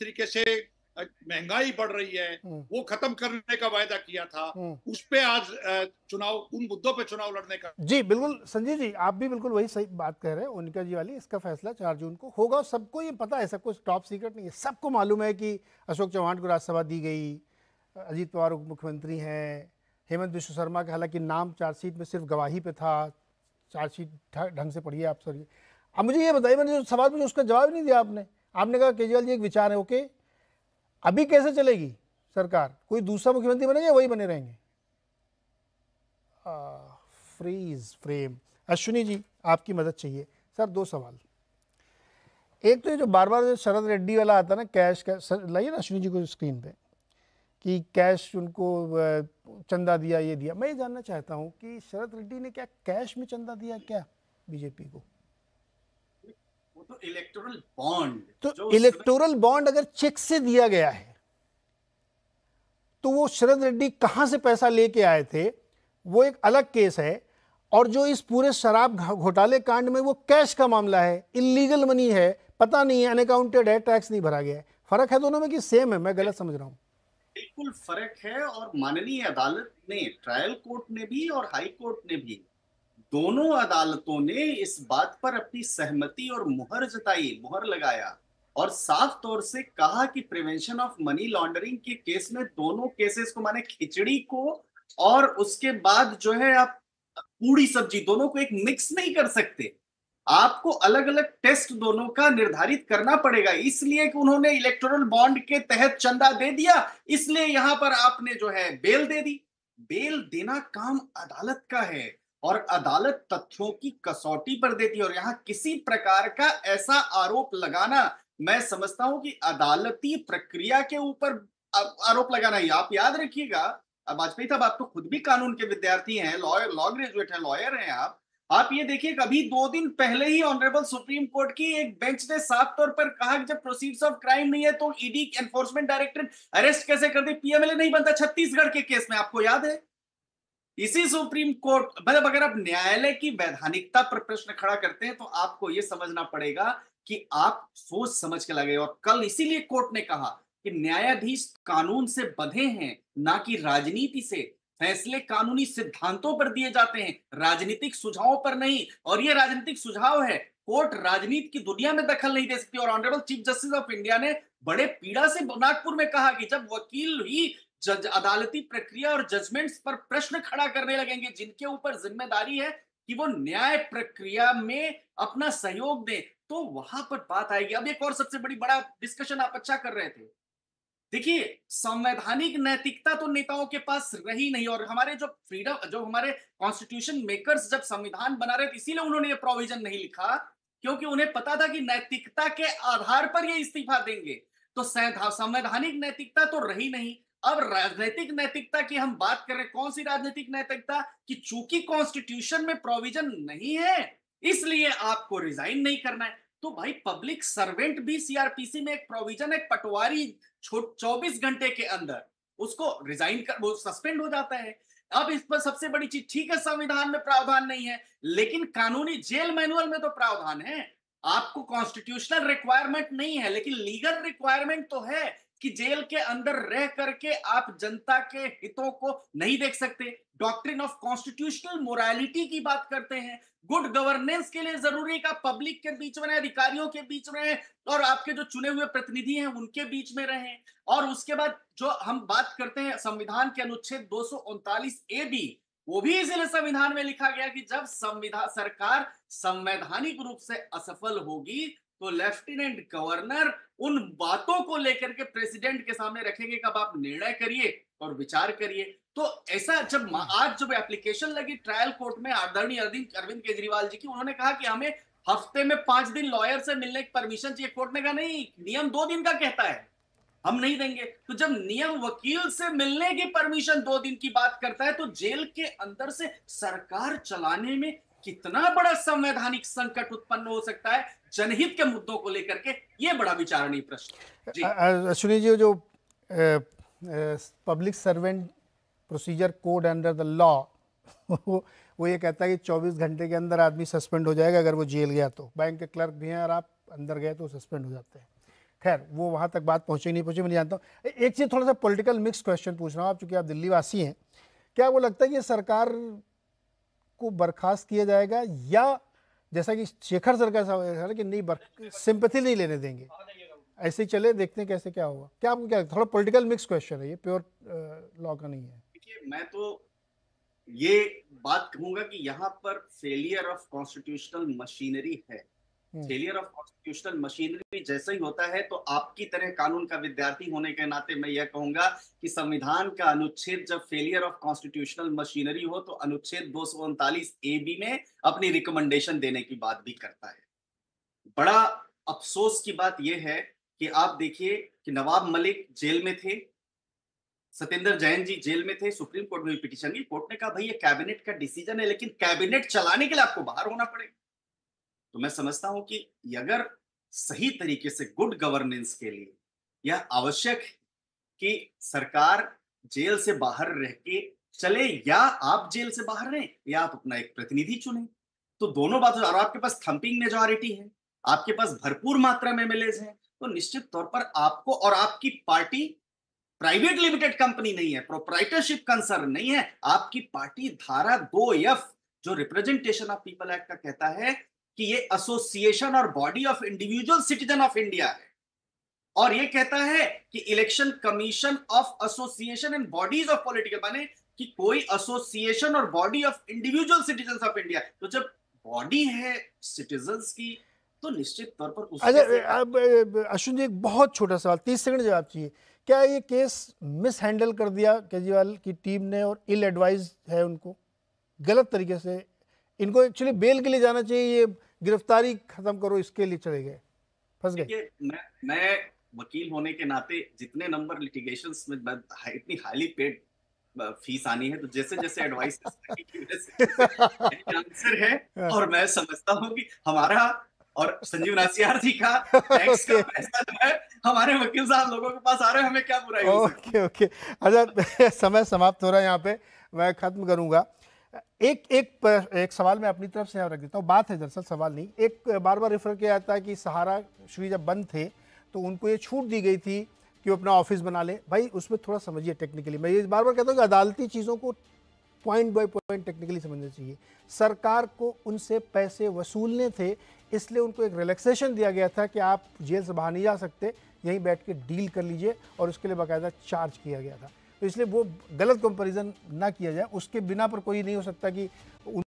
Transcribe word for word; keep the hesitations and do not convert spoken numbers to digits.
तरीके से महंगाई बढ़ रही है वो खत्म करने का वायदा किया था, उस पे आज चुनाव, उन मुद्दों पे चुनाव लड़ने का। जी बिल्कुल संजय जी, आप भी बिल्कुल वही सही बात कह रहे हैं उनका जी वाली। इसका फैसला चार जून को होगा, सबको ये पता है, सबको टॉप सीक्रेट नहीं है, सबको मालूम है कि अशोक चौहान को राज्यसभा दी गई, अजीत पवार उप मुख्यमंत्री हैं, हेमंत विश्व शर्मा का हालांकि नाम चार्जशीट में सिर्फ गवाही पे था, चार्जशीट ढंग से पढ़िए आप। सॉरी, अब मुझे ये बताइए, मैंने जो सवाल मुझे उसका जवाब नहीं दिया आपने। आपने कहा केजरीवाल जी एक विचार है, ओके अभी कैसे चलेगी सरकार, कोई दूसरा मुख्यमंत्री बनेगा वही बने रहेंगे? Ah, freeze frame. Ashwini ji आपकी मदद चाहिए सर, दो सवाल। एक तो ये जो बार बार शरद रेड्डी वाला आता ना, कैश कैश लाइए ना अश्विनी जी को स्क्रीन पे, कि कैश उनको चंदा दिया, ये दिया। मैं ये जानना चाहता हूँ कि शरद रेड्डी ने क्या कैश में चंदा दिया क्या बीजेपी को? तो इलेक्टोरल बॉन्ड, तो इलेक्टोरल बॉन्ड अगर चेक से दिया गया है तो वो शरद रेड्डी कहां से पैसा लेके आए थे वो एक अलग केस है, और जो इस पूरे शराब घोटाले कांड में वो कैश का मामला है, इलीगल मनी है, पता नहीं है, अनअकाउंटेड है, टैक्स नहीं भरा गया है। फर्क है दोनों में कि सेम है? मैं गलत समझ रहा हूँ? बिल्कुल फर्क है, और माननीय अदालत ने, ट्रायल कोर्ट ने भी और हाई कोर्ट ने भी, दोनों अदालतों ने इस बात पर अपनी सहमति और मुहर जताई, मुहर लगाया और साफ तौर से कहा कि प्रिवेंशन ऑफ मनी लॉन्ड्रिंग के केस में दोनों केसेस को, माने खिचड़ी को और उसके बाद जो है आप पूरी सब्जी, दोनों को एक मिक्स नहीं कर सकते, आपको अलग अलग टेस्ट दोनों का निर्धारित करना पड़ेगा। इसलिए कि उन्होंने इलेक्टोरल बॉन्ड के तहत चंदा दे दिया, इसलिए यहां पर आपने जो है बेल दे दी। बेल देना काम अदालत का है और अदालत तथ्यों की कसौटी पर देती है, और यहाँ किसी प्रकार का ऐसा आरोप लगाना, मैं समझता हूं कि अदालती प्रक्रिया के ऊपर आरोप लगाना ही। आप याद रखिएगा वाजपेयी साहब, आप तो खुद भी कानून के विद्यार्थी हैं, लॉयर लॉ ग्रेजुएट हैं, लॉयर हैं आप। आप ये देखिए, अभी दो दिन पहले ही ऑनरेबल सुप्रीम कोर्ट की एक बेंच ने साफ तौर पर कहा कि जब प्रोसीड्स ऑफ क्राइम नहीं है तो ईडी एनफोर्समेंट डायरेक्टरेट अरेस्ट कैसे कर दे, पीएमएलए नहीं बनता छत्तीसगढ़ के केस में, आपको याद है? इसी सुप्रीम कोर्ट, मतलब अगर आप न्यायालय की वैधानिकता पर प्रश्न खड़ा करते हैं तो आपको यह समझना पड़ेगा कि आप सोच समझ के लगे। और कल इसीलिए कोर्ट ने कहा कि न्यायाधीश कानून से बंधे हैं, ना कि राजनीति से। फैसले कानूनी सिद्धांतों पर दिए जाते हैं, राजनीतिक सुझावों पर नहीं, और यह राजनीतिक सुझाव है। कोर्ट राजनीति की दुनिया में दखल नहीं दे सकती। और honourable chief justice of India ने बड़े पीड़ा से नागपुर में कहा कि जब वकील ही जज अदालती प्रक्रिया और जजमेंट्स पर प्रश्न खड़ा करने लगेंगे, जिनके ऊपर जिम्मेदारी है कि वो न्याय प्रक्रिया में अपना सहयोग दें, तो वहां पर बात आएगी। अब एक और सबसे बड़ी बड़ा डिस्कशन आप अच्छा कर रहे थे, देखिए संवैधानिक नैतिकता तो नेताओं के पास रही नहीं, और हमारे जो फ्रीडम, जो हमारे कॉन्स्टिट्यूशन मेकर्स जब संविधान बना रहे थे, इसीलिए उन्होंने ये प्रोविजन नहीं लिखा क्योंकि उन्हें पता था कि नैतिकता के आधार पर ये इस्तीफा देंगे। तो संवैधानिक नैतिकता तो रही नहीं। अब राजनीतिक नैतिकता की हम बात कर रहे हैं। कौन सी राजनीतिक नैतिकता? कि चूंकि कॉन्स्टिट्यूशन में प्रोविजन नहीं है इसलिए आपको रिजाइन नहीं करना है। तो भाई पब्लिक सर्वेंट भी सीआरपीसी में एक प्रोविजन है, पटवारी चौबीस घंटे के अंदर उसको रिजाइन कर, वो सस्पेंड हो जाता है। अब इस पर सबसे बड़ी चीज, ठीक है संविधान में प्रावधान नहीं है लेकिन कानूनी जेल मैनुअल में तो प्रावधान है। आपको कॉन्स्टिट्यूशनल रिक्वायरमेंट नहीं है लेकिन लीगल रिक्वायरमेंट तो है कि जेल के अंदर रह करके आप जनता के हितों को नहीं देख सकते। डॉक्ट्रिन ऑफ कॉन्स्टिट्यूशनल मोरालिटी की बात करते हैं। गुड गवर्नेंस के लिए जरूरी है कि आप पब्लिक के बीच में रहें, अधिकारियों के बीच में रहें और आपके जो चुने हुए प्रतिनिधि हैं उनके बीच में रहें। और उसके बाद जो हम बात करते हैं संविधान के अनुच्छेद दो सौ उनतालीस ए बी, वो भी इसलिए संविधान में लिखा गया कि जब संविधान सरकार संवैधानिक रूप से असफल होगी तो लेफ्टिनेंट गवर्नर उन बातों को लेकर के प्रेसिडेंट के सामने रखेंगे, कब आप निर्णय करिए और विचार करिए। तो ऐसा जब आज जब एप्लीकेशन लगी ट्रायल कोर्ट में आदरणीय अरविंद केजरीवाल जी की, उन्होंने कहा कि हमें हफ्ते में पांच दिन लॉयर से मिलने की परमिशन चाहिए। कोर्ट ने कहा नहीं, नियम दो दिन का कहता है, हम नहीं देंगे। तो जब नियम वकील से मिलने की परमिशन दो दिन की बात करता है तो जेल के अंदर से सरकार चलाने में कितना बड़ा संवैधानिक संकट उत्पन्न हो सकता है जनहित के मुद्दों को लेकर के, ये बड़ा विचारणीय प्रश्न। अश्विनी जी, जो public servant procedure code under the law वो, वो ये कहता है कि चौबीस घंटे के अंदर आदमी सस्पेंड हो जाएगा अगर वो जेल गया तो। बैंक के क्लर्क भी हैं और आप अंदर गए तो सस्पेंड हो जाते हैं। खैर वो वहाँ तक बात पहुँची नहीं पहुँची मैं जानता हूँ। एक चीज़ थोड़ा सा पॉलिटिकल मिक्स क्वेश्चन पूछ रहा हूँ आप, चूँकि आप दिल्ली वासी हैं, क्या वो लगता है कि सरकार को बर्खास्त किया जाएगा या जैसा कि शेखर सरकार साहब कि नहीं सिंपैथी नहीं लेने देंगे, ऐसे ही चले, देखते हैं कैसे क्या होगा? क्या आपको क्या, थोड़ा पॉलिटिकल मिक्स क्वेश्चन है ये, प्योर लॉ का नहीं है। देखिए मैं तो ये बात कहूंगा कि यहाँ पर फेलियर ऑफ कॉन्स्टिट्यूशनल मशीनरी है। फेलियर ऑफ कॉन्स्टिट्यूशनल मशीनरी जैसा ही होता है तो आपकी तरह कानून का विद्यार्थी होने के नाते मैं यह कहूंगा कि संविधान का अनुच्छेद जब फेलियर ऑफ कॉन्स्टिट्यूशनल मशीनरी हो तो अनुच्छेद दो सौ उनतालीस ए बी में अपनी रिकमेंडेशन देने की बात भी करता है। बड़ा अफसोस की बात यह है कि आप देखिए कि नवाब मलिक जेल में थे, सतेंद्र जैन जी जेल में थे, सुप्रीम कोर्ट में पिटीशन की, कोर्ट ने कहा भाई ये कैबिनेट का डिसीजन है लेकिन कैबिनेट चलाने के लिए आपको बाहर होना पड़ेगा। तो मैं समझता हूं कि अगर सही तरीके से गुड गवर्नेंस के लिए यह आवश्यक कि सरकार जेल से बाहर रह के चले, या आप जेल से बाहर रहें या आप अपना एक प्रतिनिधि चुने, तो दोनों बातों। और आपके पास थंपिंग मेजोरिटी है, आपके पास भरपूर मात्रा में एमएलएज हैं, तो निश्चित तौर पर आपको, और आपकी पार्टी प्राइवेट लिमिटेड कंपनी नहीं है, प्रोप्राइटरशिप कंसर्न नहीं है, आपकी पार्टी धारा दो एफ जो रिप्रेजेंटेशन ऑफ पीपल एक्ट का कहता है कि ये एसोसिएशन और body of individual citizen of India है, और ये कहता है कि election commission of association and bodies of political, माने कि कोई एसोसिएशन और body of individual citizen of India. तो जब बॉडी है सिटीजन्स की तो निश्चित तौर पर अच्छा। अश्विन जी एक बहुत छोटा सवाल, तीस सेकंड जवाब चाहिए, क्या ये केस मिस हैंडल कर दिया केजरीवाल की टीम ने और इल एडवाइज है उनको, गलत तरीके से इनको एक्चुअली बेल के लिए जाना चाहिए, ये गिरफ्तारी खत्म करो इसके लिए चले गए, फंस गए? मैं मैं वकील होने के नाते जितने नंबर लिटिगेशंस में इतनी हाईली पेड फीस आनी है, तो जैसे जैसे एडवाइस आंसर है, और मैं समझता हूँ कि हमारा और संजीव राशियारी का टैक्स का पैसा जो है हमारे वकील साहब लोगों के पास आ रहे हैं, हमें क्या बुराई है। ओके ओके अच्छा समय समाप्त हो रहा है यहाँ पे, मैं खत्म करूंगा। एक एक एक सवाल मैं अपनी तरफ से यहाँ रख देता हूँ, बात है दरअसल सवाल नहीं। एक बार बार रेफर किया जाता है कि सहारा श्री जब बंद थे तो उनको ये छूट दी गई थी कि वो अपना ऑफिस बना ले, भाई उसमें थोड़ा समझिए टेक्निकली। मैं ये बार बार कहता हूँ कि अदालती चीज़ों को पॉइंट बाय पॉइंट टेक्निकली समझना चाहिए। सरकार को उनसे पैसे वसूलने थे इसलिए उनको एक रिलैक्सेशन दिया गया था कि आप जेल से बाहर नहीं जा सकते, यहीं बैठ के डील कर लीजिए, और उसके लिए बाकायदा चार्ज किया गया था। तो इसलिए वो गलत कंपैरिजन ना किया जाए, उसके बिना पर कोई नहीं हो सकता कि